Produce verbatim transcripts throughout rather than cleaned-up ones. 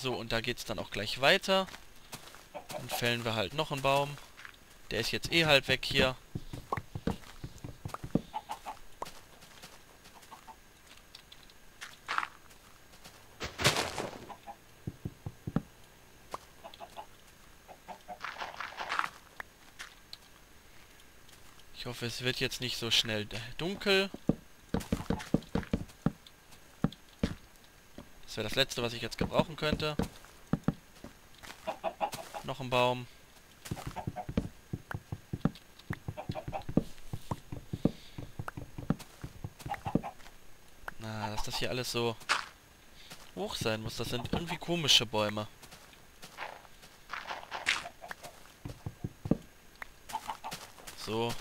So, und da geht es dann auch gleich weiter. Dann fällen wir halt noch einen Baum. Der ist jetzt eh halb weg hier. Ich hoffe, es wird jetzt nicht so schnell dunkel. Das wäre das Letzte, was ich jetzt gebrauchen könnte. Noch ein Baum. Na, dass das hier alles so hoch sein muss, das sind irgendwie komische Bäume. So.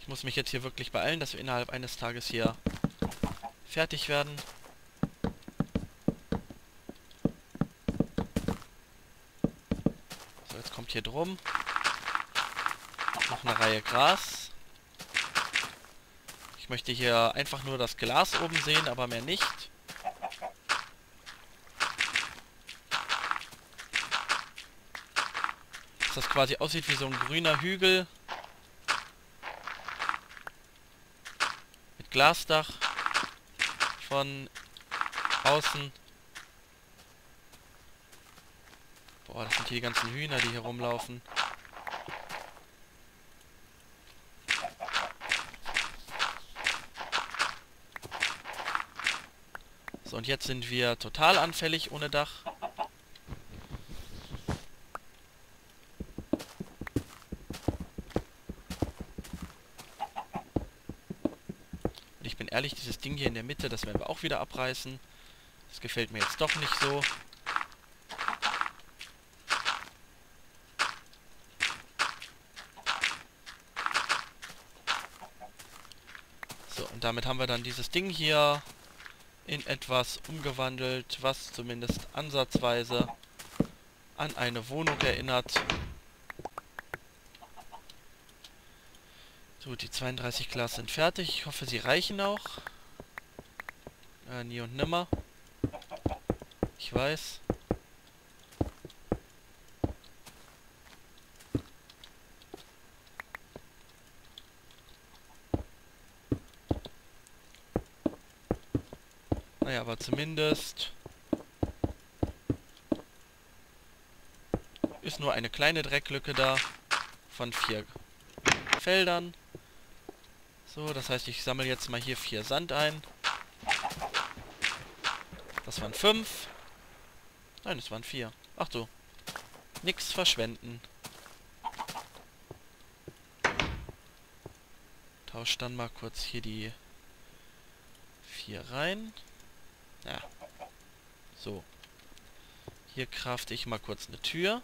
Ich muss mich jetzt hier wirklich beeilen, dass wir innerhalb eines Tages hier fertig werden. So, jetzt kommt hier drum. Noch eine Reihe Gras. Ich möchte hier einfach nur das Glas oben sehen, aber mehr nicht. Dass das quasi aussieht wie so ein grüner Hügel. Glasdach von außen. Boah, das sind hier die ganzen Hühner, die hier rumlaufen. So, und jetzt sind wir total anfällig ohne Dach. Ehrlich, dieses Ding hier in der Mitte, das werden wir auch wieder abreißen. Das gefällt mir jetzt doch nicht so. So, und damit haben wir dann dieses Ding hier in etwas umgewandelt, was zumindest ansatzweise an eine Wohnung erinnert. So, die zweiunddreißig Glas sind fertig. Ich hoffe, sie reichen auch. Äh, nie und nimmer. Ich weiß. Naja, aber zumindest ist nur eine kleine Drecklücke da von vier Feldern. So, das heißt, ich sammle jetzt mal hier vier Sand ein. Das waren fünf. Nein, das waren vier. Ach so. Nix verschwenden. Tausch dann mal kurz hier die vier rein. Ja. So. Hier crafte ich mal kurz eine Tür.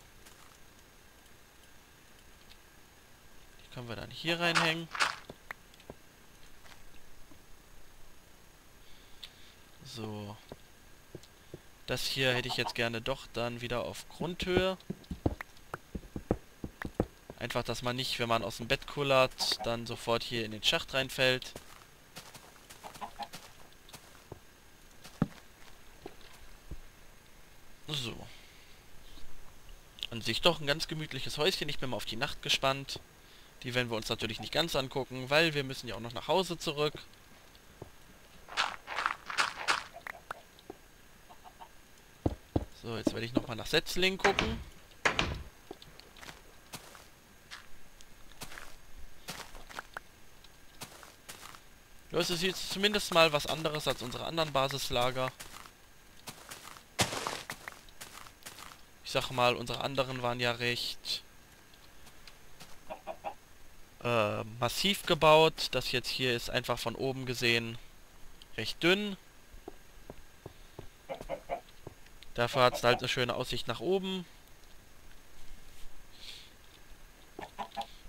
Die können wir dann hier reinhängen. So, das hier hätte ich jetzt gerne doch dann wieder auf Grundhöhe. Einfach, dass man nicht, wenn man aus dem Bett kullert, dann sofort hier in den Schacht reinfällt. So. An sich doch ein ganz gemütliches Häuschen. Ich bin mal auf die Nacht gespannt. Die werden wir uns natürlich nicht ganz angucken, weil wir müssen ja auch noch nach Hause zurück. So, jetzt werde ich nochmal nach Setzling gucken. Das ist jetzt zumindest mal was anderes als unsere anderen Basislager. Ich sag mal, unsere anderen waren ja recht äh, massiv gebaut. Das jetzt hier ist einfach von oben gesehen recht dünn. Dafür hat es halt eine schöne Aussicht nach oben.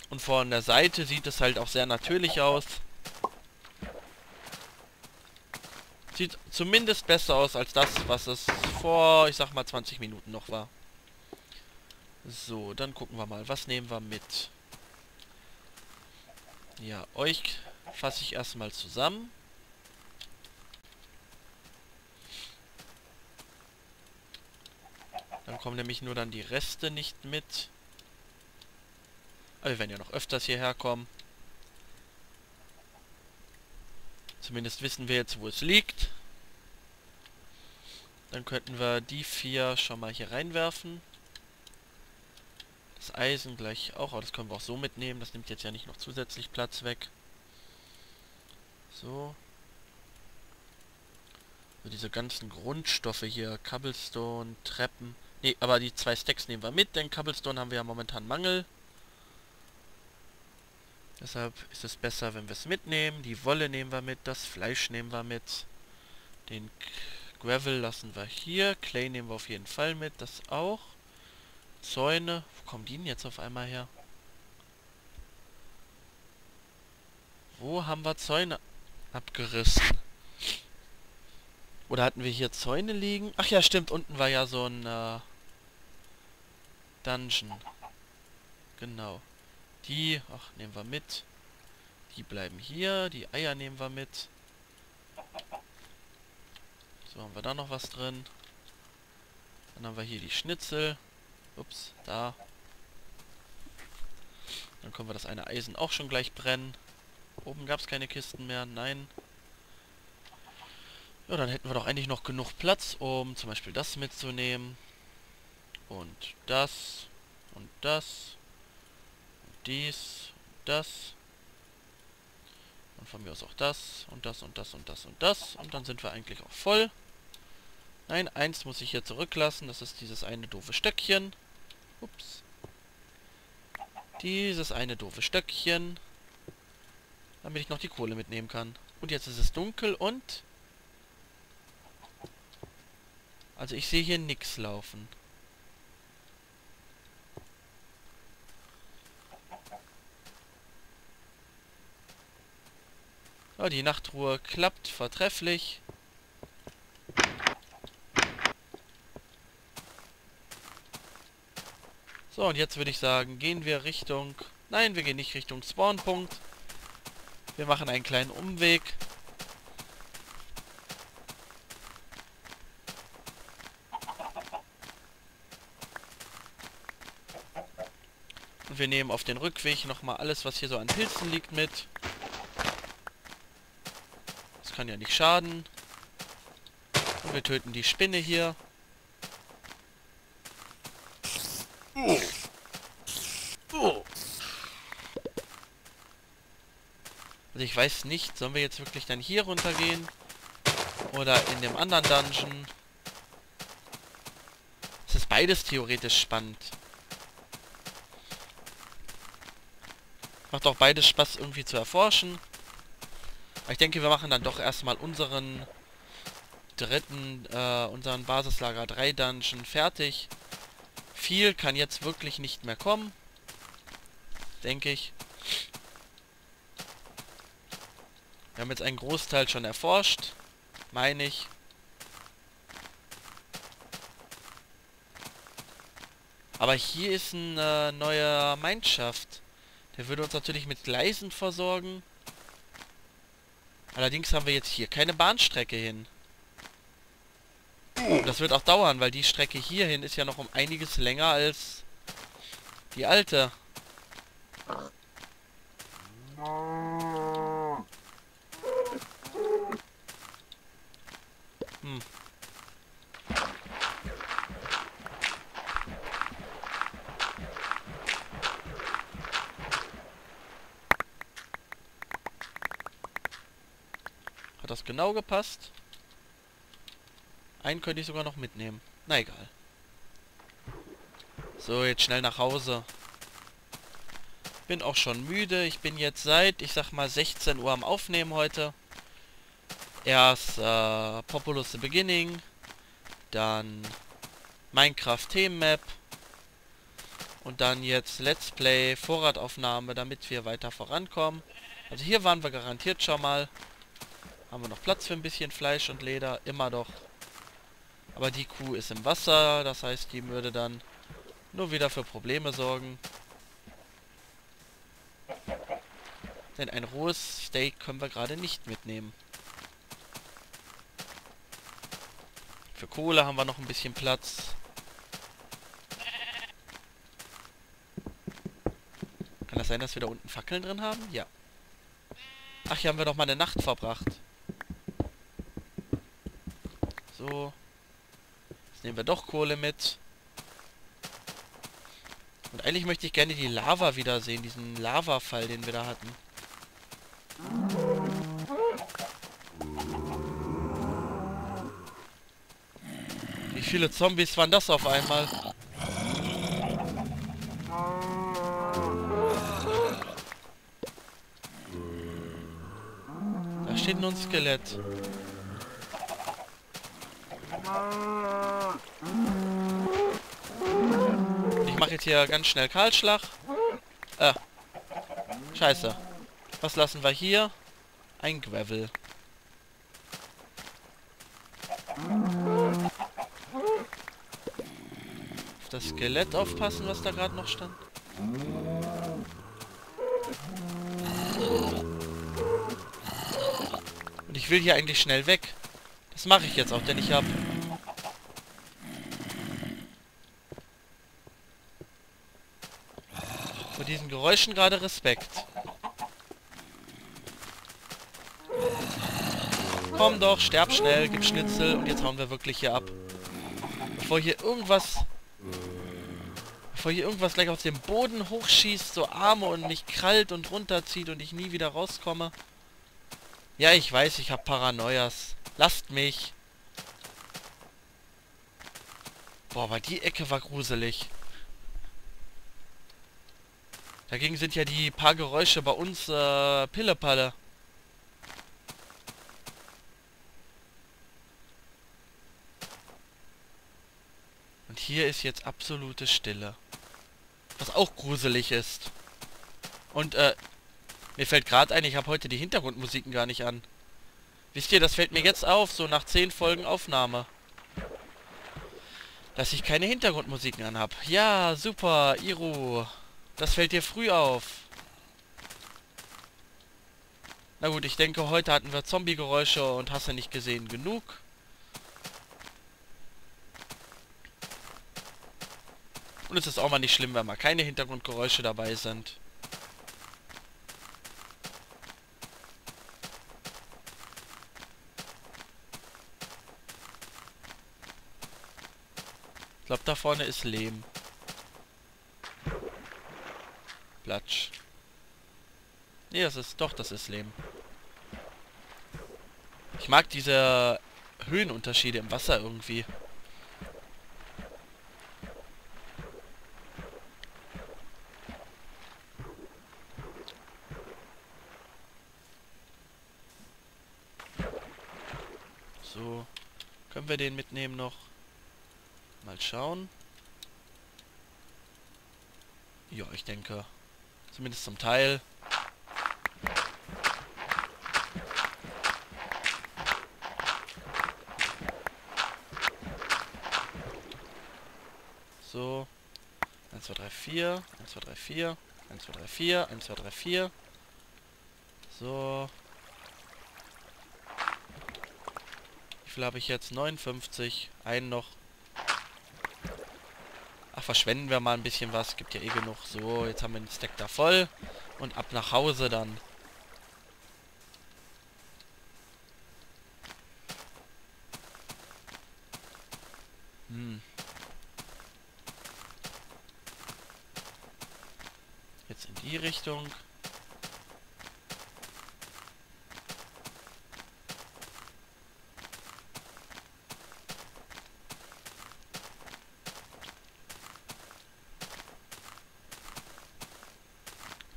Und von der Seite sieht es halt auch sehr natürlich aus. Sieht zumindest besser aus als das, was es vor, ich sag mal, zwanzig Minuten noch war. So, dann gucken wir mal. Was nehmen wir mit? Ja, euch fasse ich erstmal zusammen. Dann kommen nämlich nur dann die Reste nicht mit. Aber wir werden ja noch öfters hierher kommen. Zumindest wissen wir jetzt, wo es liegt. Dann könnten wir die vier schon mal hier reinwerfen. Das Eisen gleich auch, aber das können wir auch so mitnehmen. Das nimmt jetzt ja nicht noch zusätzlich Platz weg. So. So diese ganzen Grundstoffe hier, Cobblestone, Treppen. Ne, aber die zwei Stacks nehmen wir mit, denn Cobblestone haben wir ja momentan Mangel. Deshalb ist es besser, wenn wir es mitnehmen. Die Wolle nehmen wir mit, das Fleisch nehmen wir mit. Den Gravel lassen wir hier. Clay nehmen wir auf jeden Fall mit, das auch. Zäune. Wo kommen die denn jetzt auf einmal her? Wo haben wir Zäune abgerissen? Oder hatten wir hier Zäune liegen? Ach ja, stimmt. Unten war ja so ein äh, Dungeon. Genau. Die, ach, nehmen wir mit. Die bleiben hier. Die Eier nehmen wir mit. So, haben wir da noch was drin. Dann haben wir hier die Schnitzel. Ups, da. Dann können wir das eine Eisen auch schon gleich brennen. Oben gab es keine Kisten mehr, nein. Ja, dann hätten wir doch eigentlich noch genug Platz, um zum Beispiel das mitzunehmen. Und das. Und das. Und dies. Und das. Und von mir aus auch das. Und das und das und das und das. Und dann sind wir eigentlich auch voll. Nein, eins muss ich hier zurücklassen. Das ist dieses eine doofe Stöckchen. Ups. Dieses eine doofe Stöckchen. Damit ich noch die Kohle mitnehmen kann. Und jetzt ist es dunkel und... Also ich sehe hier nichts laufen. Oh, die Nachtruhe klappt vortrefflich. So, und jetzt würde ich sagen, gehen wir Richtung... Nein, wir gehen nicht Richtung Spawnpunkt. Wir machen einen kleinen Umweg. Und wir nehmen auf den Rückweg nochmal alles, was hier so an Pilzen liegt, mit. Das kann ja nicht schaden. Und wir töten die Spinne hier. Also ich weiß nicht, sollen wir jetzt wirklich dann hier runter gehen? Oder in dem anderen Dungeon? Es ist beides theoretisch spannend. Macht auch beides Spaß irgendwie zu erforschen. Aber ich denke, wir machen dann doch erstmal unseren dritten, äh, unseren Basislager drei Dungeon fertig. Viel kann jetzt wirklich nicht mehr kommen. Denke ich. Wir haben jetzt einen Großteil schon erforscht, meine ich. Aber hier ist ein äh, neuer Mindschaft. Der würde uns natürlich mit Gleisen versorgen. Allerdings haben wir jetzt hier keine Bahnstrecke hin. Und das wird auch dauern, weil die Strecke hierhin ist ja noch um einiges länger als die alte. Hm. Hat das genau gepasst? Einen könnte ich sogar noch mitnehmen. Na egal. So, jetzt schnell nach Hause. Bin auch schon müde. Ich bin jetzt seit, ich sag mal, sechzehn Uhr am Aufnehmen heute. Erst äh, Populous the Beginning, dann Minecraft Themenmap und dann jetzt Let's Play Vorrataufnahme, damit wir weiter vorankommen. Also hier waren wir garantiert schon mal. Haben wir noch Platz für ein bisschen Fleisch und Leder? Immer doch. Aber die Kuh ist im Wasser, das heißt, die würde dann nur wieder für Probleme sorgen. Denn ein rohes Steak können wir gerade nicht mitnehmen. Für Kohle haben wir noch ein bisschen Platz. das sein, dass wir da unten Fackeln drin haben? Ja. Ach, hier haben wir doch mal eine Nacht verbracht. So. Jetzt nehmen wir doch Kohle mit. Und eigentlich möchte ich gerne die Lava wiedersehen, diesen Lavafall, den wir da hatten. Wie viele Zombies waren das auf einmal? Da steht nur ein Skelett. Ich mache jetzt hier ganz schnell Kahlschlag. Äh. Scheiße. Was lassen wir hier? Ein Gravel. Auf das Skelett aufpassen, was da gerade noch stand. Und ich will hier eigentlich schnell weg. Das mache ich jetzt auch, denn ich habe... vor diesen Geräuschen gerade Respekt. Komm doch, sterb schnell, gib Schnitzel und jetzt hauen wir wirklich hier ab. Bevor hier irgendwas... Bevor hier irgendwas gleich aus dem Boden hochschießt, so Arme und mich krallt und runterzieht und ich nie wieder rauskomme. Ja, ich weiß, ich hab Paranoias. Lasst mich. Boah, aber die Ecke war gruselig. Dagegen sind ja die paar Geräusche bei uns äh, Pillepalle. Und hier ist jetzt absolute Stille. Was auch gruselig ist. Und äh, mir fällt gerade ein, ich habe heute die Hintergrundmusiken gar nicht an. Wisst ihr, das fällt mir jetzt auf, so nach zehn Folgen Aufnahme. Dass ich keine Hintergrundmusiken an habe. Ja, super, Iru. Das fällt dir früh auf. Na gut, ich denke, heute hatten wir Zombie-Geräusche und hast du nicht gesehen genug. Und es ist auch mal nicht schlimm, wenn mal keine Hintergrundgeräusche dabei sind. Ich glaube, da vorne ist Lehm. Platsch. Nee, das ist... Doch, das ist Lehm. Ich mag diese Höhenunterschiede im Wasser irgendwie. So. Können wir den mitnehmen noch? Mal schauen. Ja, ich denke... zumindest zum Teil. So. eins, zwei, drei, vier. eins, zwei, drei, vier. eins, zwei, drei, vier. eins, zwei, drei, vier. So. Wie viel habe ich jetzt? neunundfünfzig. Einen noch. Verschwenden wir mal ein bisschen was. Gibt ja eh genug. So, jetzt haben wir den Stack da voll. Und ab nach Hause dann. Hm. Jetzt in die Richtung.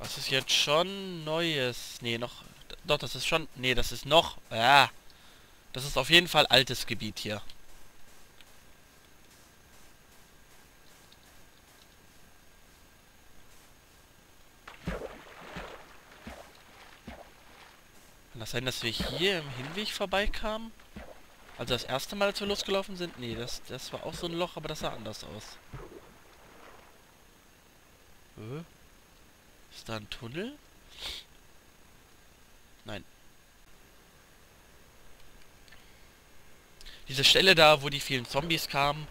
Das ist jetzt schon neues. Nee, noch. Doch, das ist schon. Nee, das ist noch. Ja. Das ist auf jeden Fall altes Gebiet hier. Kann das sein, dass wir hier im Hinweg vorbeikamen? Also das erste Mal, als wir losgelaufen sind? Nee, das, das war auch so ein Loch, aber das sah anders aus. Äh? Ist da ein Tunnel? Nein. Diese Stelle da, wo die vielen Zombies kamen,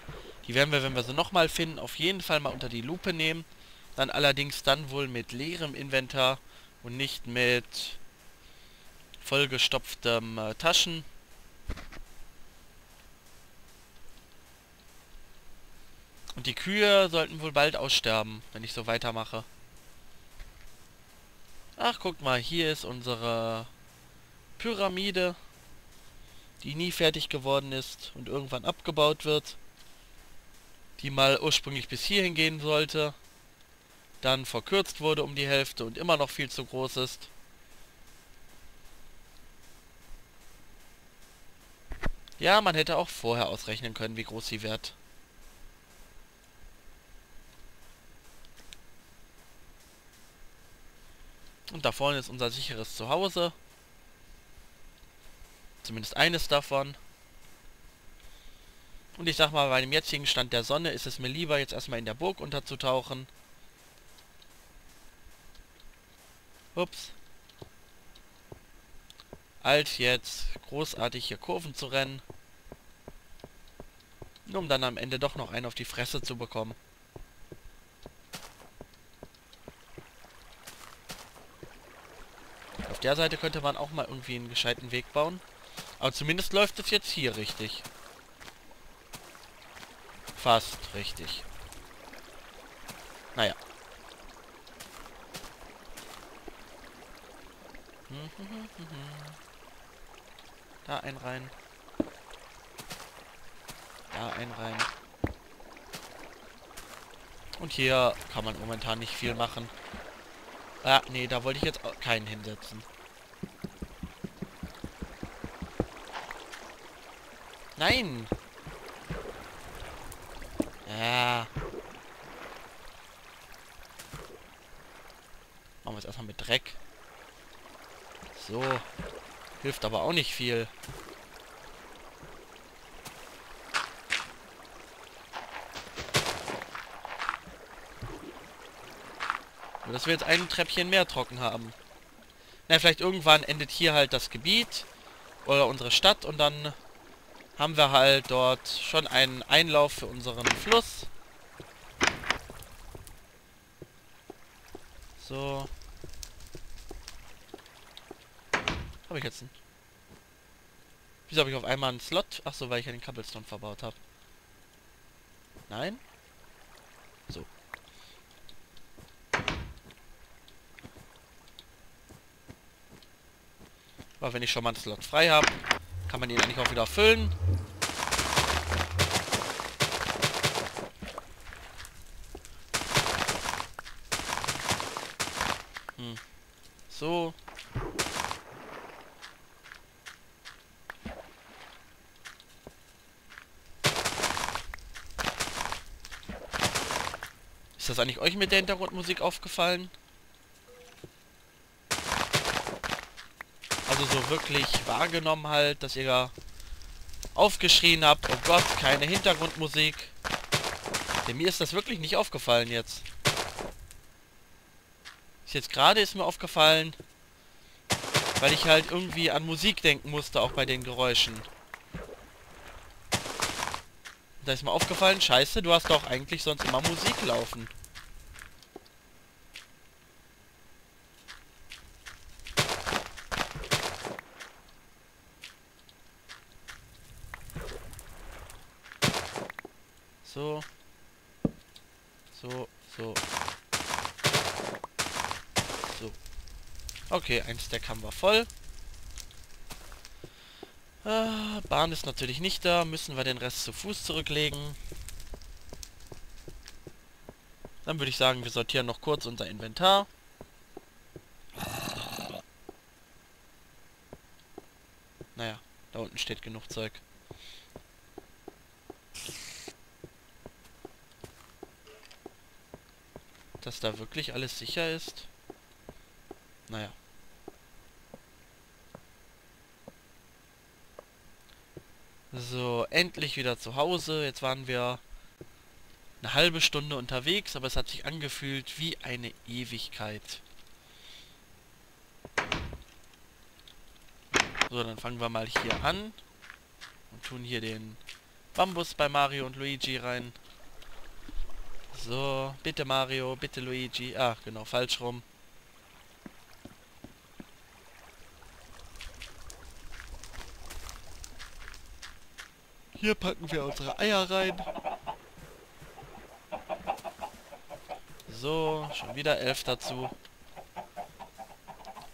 die werden wir, wenn wir sie nochmal finden, auf jeden Fall mal unter die Lupe nehmen Dann allerdings dann wohl mit leerem Inventar und nicht mit vollgestopftem äh, Taschen. Und die Kühe sollten wohl bald aussterben, wenn ich so weitermache. Ach, guckt mal, hier ist unsere Pyramide, die nie fertig geworden ist und irgendwann abgebaut wird. Die mal ursprünglich bis hierhin gehen sollte, dann verkürzt wurde um die Hälfte und immer noch viel zu groß ist. Ja, man hätte auch vorher ausrechnen können, wie groß sie wird. Und da vorne ist unser sicheres Zuhause. Zumindest eines davon. Und ich sag mal, bei dem jetzigen Stand der Sonne ist es mir lieber, jetzt erstmal in der Burg unterzutauchen. Ups. Als jetzt großartig hier Kurven zu rennen. Nur um dann am Ende doch noch einen auf die Fresse zu bekommen. Der Seite könnte man auch mal irgendwie einen gescheiten Weg bauen. Aber zumindest läuft es jetzt hier richtig. Fast richtig. Naja. Da ein rein. Da ein rein. Und hier kann man momentan nicht viel machen. Ah, nee, da wollte ich jetzt auch keinen hinsetzen. Nein! Ja. Machen wir es erstmal mit Dreck. So. Hilft aber auch nicht viel. Nur, dass wir jetzt ein Treppchen mehr trocken haben. Na, vielleicht irgendwann endet hier halt das Gebiet oder unsere Stadt und dann haben wir halt dort schon einen Einlauf für unseren Fluss. So. Habe ich jetzt einen... Wieso habe ich auf einmal einen Slot? Achso, weil ich einen Cobblestone verbaut habe. Nein? So. Aber wenn ich schon mal einen Slot frei habe, kann man ihn eigentlich auch wieder füllen. Hm. So. Ist das eigentlich euch mit der Hintergrundmusik aufgefallen? Also so wirklich wahrgenommen halt, dass ihr aufgeschrien habt, oh Gott, keine Hintergrundmusik. Denn mir ist das wirklich nicht aufgefallen jetzt. Ist jetzt gerade ist mir aufgefallen, weil ich halt irgendwie an Musik denken musste, auch bei den Geräuschen. Da ist mir aufgefallen, scheiße, du hast doch eigentlich sonst immer Musik laufen. So. So, so. So. Okay, ein Stack haben wir voll. Äh, Bahn ist natürlich nicht da. Müssen wir den Rest zu Fuß zurücklegen. Dann würde ich sagen, wir sortieren noch kurz unser Inventar. Naja, da unten steht genug Zeug. Dass da wirklich alles sicher ist. Naja. So, endlich wieder zu Hause. Jetzt waren wir eine halbe Stunde unterwegs, aber es hat sich angefühlt wie eine Ewigkeit. So, dann fangen wir mal hier an und tun hier den Bambus bei Mario und Luigi rein. So, bitte Mario, bitte Luigi. Ach, genau, falsch rum. Hier packen wir unsere Eier rein. So, schon wieder elf dazu.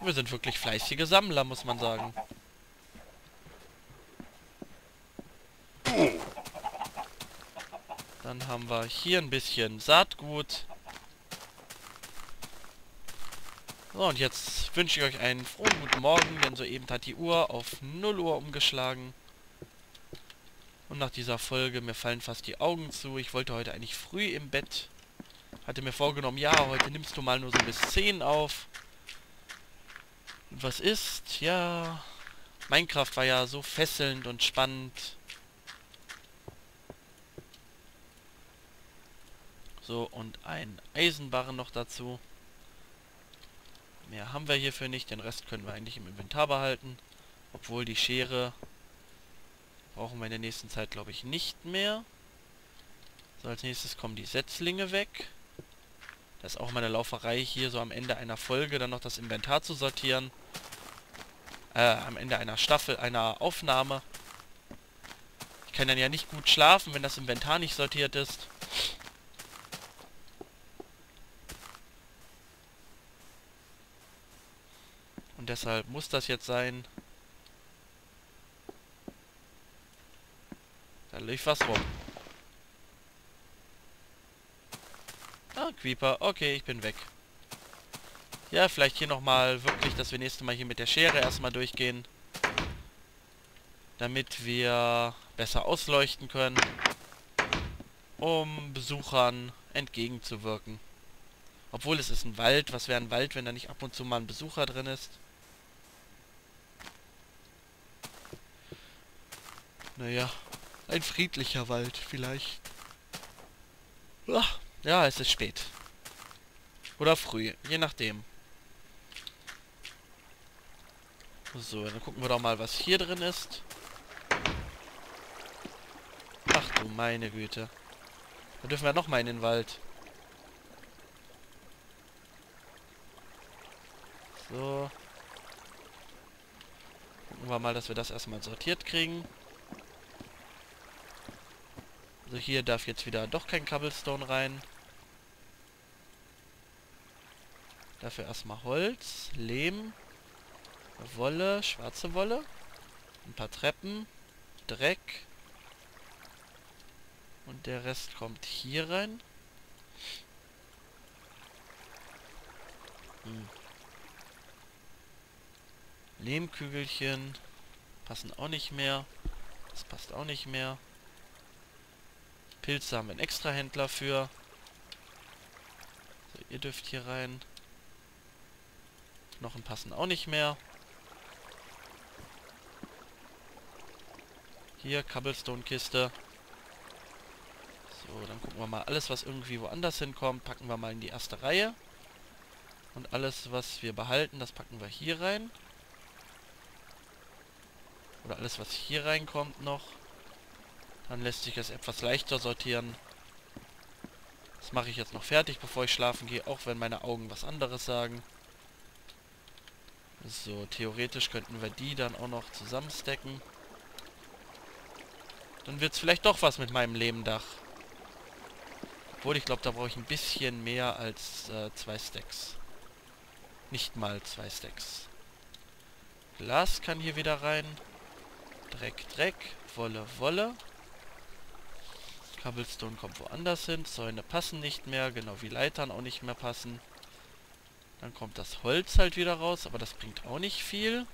Wir sind wirklich fleißige Sammler, muss man sagen. Dann haben wir hier ein bisschen Saatgut. So, und jetzt wünsche ich euch einen frohen guten Morgen, denn soeben hat die Uhr auf null Uhr umgeschlagen. Und nach dieser Folge, mir fallen fast die Augen zu. Ich wollte heute eigentlich früh im Bett. Hatte mir vorgenommen, ja, heute nimmst du mal nur so bis zehn auf. Und was ist? Ja, Minecraft war ja so fesselnd und spannend. So, und ein Eisenbarren noch dazu. Mehr haben wir hierfür nicht. Den Rest können wir eigentlich im Inventar behalten. Obwohl die Schere... brauchen wir in der nächsten Zeit, glaube ich, nicht mehr. So, als nächstes kommen die Setzlinge weg. Das ist auch meine Lauferei hier, so am Ende einer Folge dann noch das Inventar zu sortieren. Äh, am Ende einer Staffel, einer Aufnahme. Ich kann dann ja nicht gut schlafen, wenn das Inventar nicht sortiert ist. Und deshalb muss das jetzt sein. Da lief was rum. Ah, Creeper. Okay, ich bin weg. Ja, vielleicht hier nochmal wirklich, dass wir nächstes Mal hier mit der Schere erstmal durchgehen. Damit wir besser ausleuchten können. Um Besuchern entgegenzuwirken. Obwohl, es ist ein Wald. Was wäre ein Wald, wenn da nicht ab und zu mal ein Besucher drin ist? Naja. Ein friedlicher Wald, vielleicht. Ja, es ist spät. Oder früh, je nachdem. So, dann gucken wir doch mal, was hier drin ist. Ach du meine Güte. Da dürfen wir nochmal in den Wald. So. Gucken wir mal, dass wir das erstmal sortiert kriegen. Also hier darf jetzt wieder doch kein Cobblestone rein. Dafür erstmal Holz, Lehm, Wolle, schwarze Wolle, ein paar Treppen, Dreck. Und der Rest kommt hier rein. Hm. Lehmkügelchen passen auch nicht mehr. Das passt auch nicht mehr. Pilze haben wir einen Extrahändler für. So, ihr dürft hier rein. Knochen passen auch nicht mehr. Hier, Cobblestone-Kiste. So, dann gucken wir mal. Alles, was irgendwie woanders hinkommt, packen wir mal in die erste Reihe. Und alles, was wir behalten, das packen wir hier rein. Oder alles, was hier reinkommt noch. Dann lässt sich das etwas leichter sortieren. Das mache ich jetzt noch fertig, bevor ich schlafen gehe, auch wenn meine Augen was anderes sagen. So, theoretisch könnten wir die dann auch noch zusammenstecken. Dann wird es vielleicht doch was mit meinem Lehmdach. Obwohl, ich glaube, da brauche ich ein bisschen mehr als äh, zwei Stacks. Nicht mal zwei Stacks. Glas kann hier wieder rein. Dreck, Dreck. Wolle, Wolle. Cobblestone kommt woanders hin. Zäune passen nicht mehr, genau wie Leitern auch nicht mehr passen. Dann kommt das Holz halt wieder raus, aber das bringt auch nicht viel.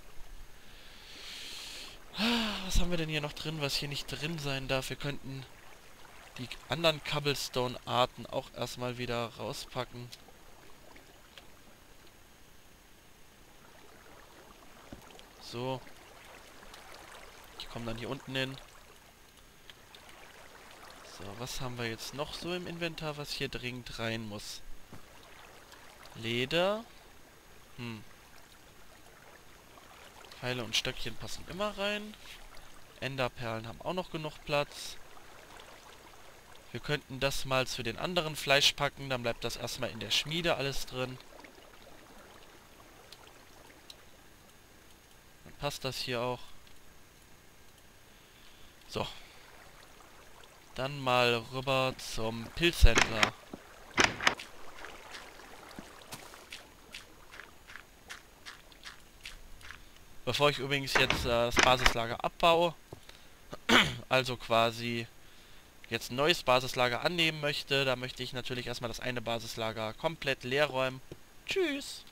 Was haben wir denn hier noch drin, was hier nicht drin sein darf? Wir könnten die anderen Cobblestone-Arten auch erstmal wieder rauspacken. So. Die kommen dann hier unten hin. So, was haben wir jetzt noch so im Inventar, was hier dringend rein muss? Leder. Hm. Pfeile und Stöckchen passen immer rein. Enderperlen haben auch noch genug Platz. Wir könnten das mal zu den anderen Fleisch packen. Dann bleibt das erstmal in der Schmiede alles drin. Dann passt das hier auch. So. Dann mal rüber zum Pilzhändler. Bevor ich übrigens jetzt äh, das Basislager abbaue, also quasi jetzt ein neues Basislager annehmen möchte, da möchte ich natürlich erstmal das eine Basislager komplett leer räumen. Tschüss!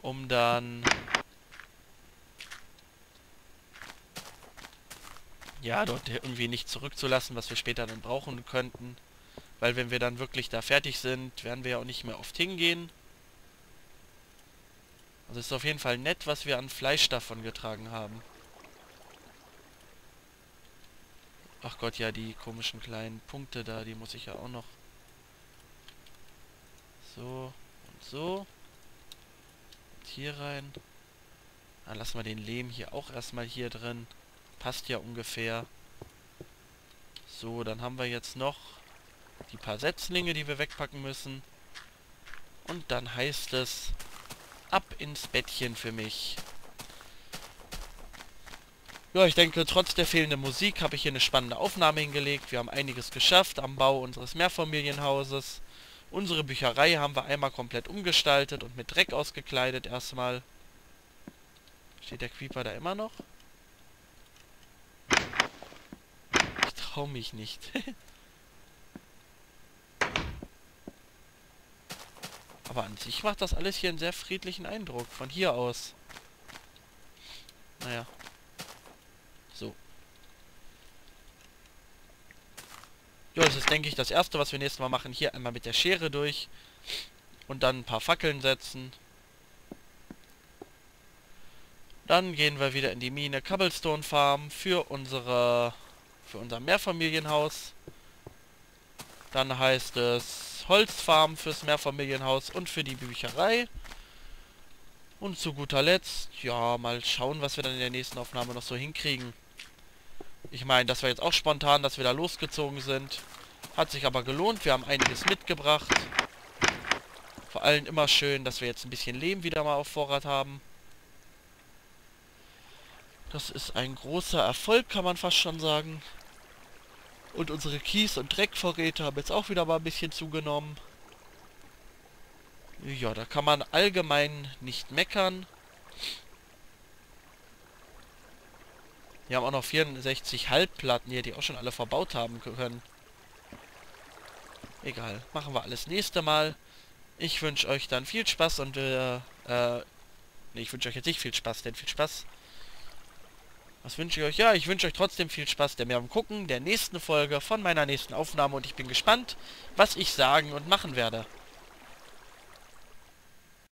Um dann... ja, dort irgendwie nicht zurückzulassen, was wir später dann brauchen könnten. Weil wenn wir dann wirklich da fertig sind, werden wir ja auch nicht mehr oft hingehen. Also ist auf jeden Fall nett, was wir an Fleisch davon getragen haben. Ach Gott, ja, die komischen kleinen Punkte da, die muss ich ja auch noch. So und so. Und hier rein. Dann lassen wir den Lehm hier auch erstmal hier drin. Passt ja ungefähr. So, dann haben wir jetzt noch die paar Setzlinge, die wir wegpacken müssen. Und dann heißt es... ab ins Bettchen für mich. Ja, ich denke, trotz der fehlenden Musik habe ich hier eine spannende Aufnahme hingelegt. Wir haben einiges geschafft am Bau unseres Mehrfamilienhauses. Unsere Bücherei haben wir einmal komplett umgestaltet und mit Dreck ausgekleidet erstmal. Steht der Creeper da immer noch? Ich traue mich nicht. Aber an sich macht das alles hier einen sehr friedlichen Eindruck. Von hier aus. Naja. So. Ja, das ist, denke ich, das Erste, was wir nächstes Mal machen. Hier einmal mit der Schere durch. Und dann ein paar Fackeln setzen. Dann gehen wir wieder in die Mine Cobblestone Farm für unsere... für unser Mehrfamilienhaus. Dann heißt es... Holzfarm fürs Mehrfamilienhaus und für die Bücherei. Und zu guter Letzt, ja, mal schauen, was wir dann in der nächsten Aufnahme noch so hinkriegen. Ich meine, das war jetzt auch spontan, dass wir da losgezogen sind. Hat sich aber gelohnt, wir haben einiges mitgebracht. Vor allem immer schön, dass wir jetzt ein bisschen Lehm wieder mal auf Vorrat haben. Das ist ein großer Erfolg, kann man fast schon sagen. Und unsere Kies- und Dreckvorräte haben jetzt auch wieder mal ein bisschen zugenommen. Ja, da kann man allgemein nicht meckern. Wir haben auch noch vierundsechzig Halbplatten hier, die auch schon alle verbaut haben können. Egal, machen wir alles nächste Mal. Ich wünsche euch dann viel Spaß und äh, äh, nee, ich wünsche euch jetzt nicht viel Spaß, denn viel Spaß... was wünsche ich euch? Ja, ich wünsche euch trotzdem viel Spaß der mir am Gucken der nächsten Folge von meiner nächsten Aufnahme und ich bin gespannt, was ich sagen und machen werde.